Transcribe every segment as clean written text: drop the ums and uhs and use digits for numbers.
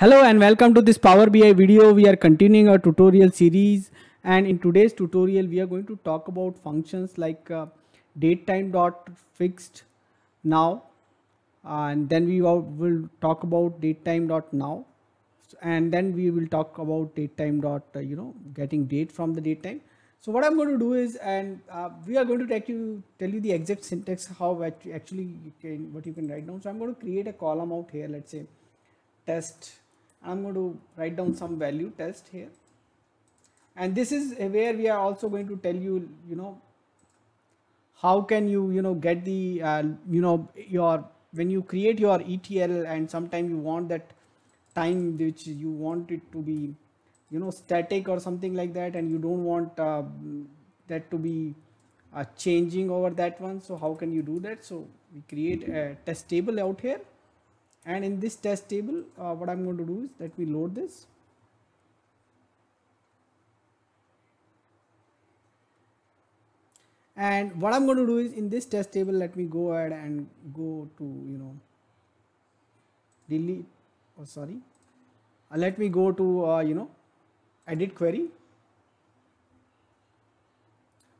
Hello and welcome to this Power BI video. We are continuing our tutorial series, and in today's tutorial we are going to talk about functions like datetime.fixed now, and then we will talk about datetime.now, and then we will talk about datetime. Getting date from the datetime. So what I'm going to do is, and we are going to tell you the exact syntax how actually what you can write down. So I'm going to create a column out here. Let's say test. I'm going to write down some value test here, and this is where we are also going to tell you, how can you, get the, when you create your ETL, and sometimes you want that time which you want it to be, static or something like that, and you don't want that to be changing over that one. So how can you do that? So we create a test table out here, and in this test table, what I'm going to do is let me load this. And what I'm going to do is in this test table, let me go ahead and go to, delete, oh, sorry. Let me go to, edit query.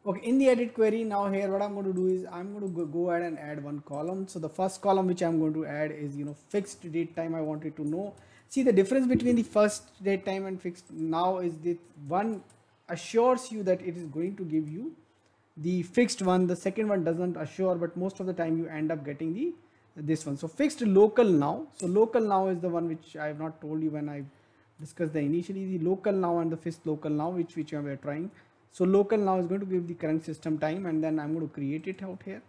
Okay, in the edit query now here, what I'm going to do is I'm going to go ahead and add one column. So the first column which I'm going to add is, fixed date time. I wanted to know. See, the difference between the first date time and fixed now is that one assures you that it is going to give you the fixed one. The second one doesn't assure, but most of the time you end up getting this one. So fixed local now. So local now is the one which I have not told you when I discussed the local now and the fixed local now, which we are trying. So local now is going to give the current system time, and then I'm going to create it out here.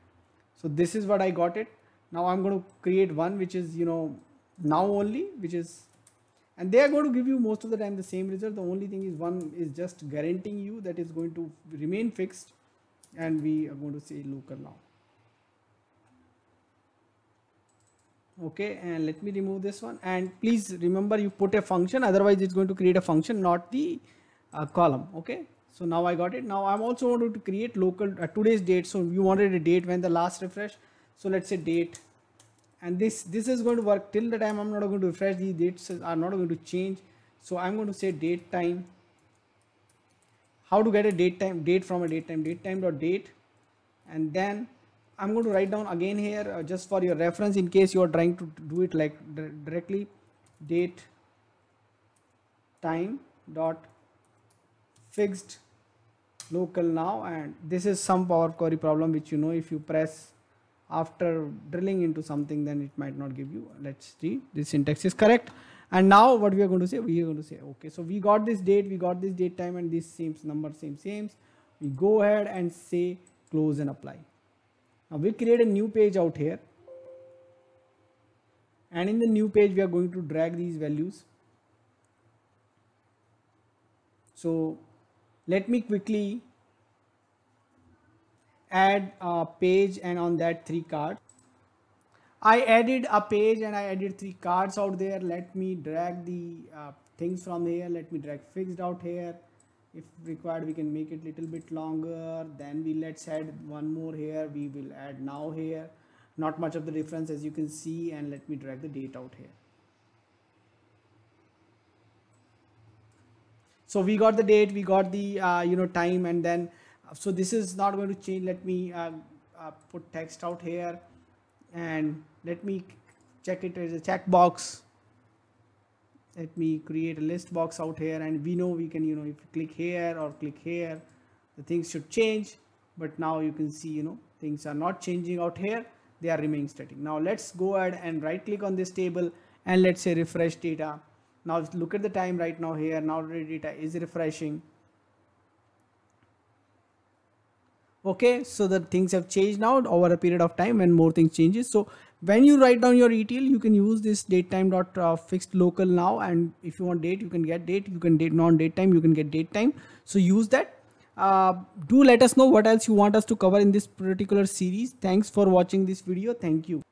So this is what I got it. Now I'm going to create one which is, now only, which is, and they are going to give you most of the time the same result. The only thing is one is just guaranteeing you that is going to remain fixed, and we are going to say local now. Okay, and let me remove this one, and please remember you put a function, otherwise it's going to create a function, not the column. Okay, so now I got it. Now I'm also wanted to create local today's date. So you wanted a date when the last refresh, so let's say date, and this is going to work till the time I'm not going to refresh. The dates are not going to change, so I'm going to say date time. How to get a date time date from a date time, datetime.date, and then I'm going to write down again here, just for your reference in case you are trying to do it like directly, date time dot fixed local now. And this is some Power Query problem which, if you press after drilling into something, then it might not give you. Let's see, this syntax is correct. And now what we are going to say, okay, so we got this date, we got this date time, and this same number. We go ahead and say close and apply. Now we create a new page out here, and in the new page we are going to drag these values. So let me quickly add a page, and on that 3 cards. I added a page and I added 3 cards out there. Let me drag the things from here. Let me drag fixed out here. If required, we can make it little bit longer. Then let's add one more here. We will add now here. Not much of the difference as you can see. And let me drag the date out here. So we got the date, we got the, time, and then, so this is not going to change. Let me put text out here, and let me check it as a checkbox. Let me create a list box out here, and we know we can, if you click here or click here, the things should change. But now you can see, things are not changing out here. They are remaining static. Now let's go ahead and right click on this table, and let's say refresh data. Now look at the time right now here. Now the data is refreshing. Okay, so the things have changed now over a period of time, and more things changes. So when you write down your ETL, you can use this datetime.fixed local now, and if you want date, you can get date, you can date non-date time, you can get date time. So use that. Do let us know what else you want us to cover in this particular series. Thanks for watching this video. Thank you.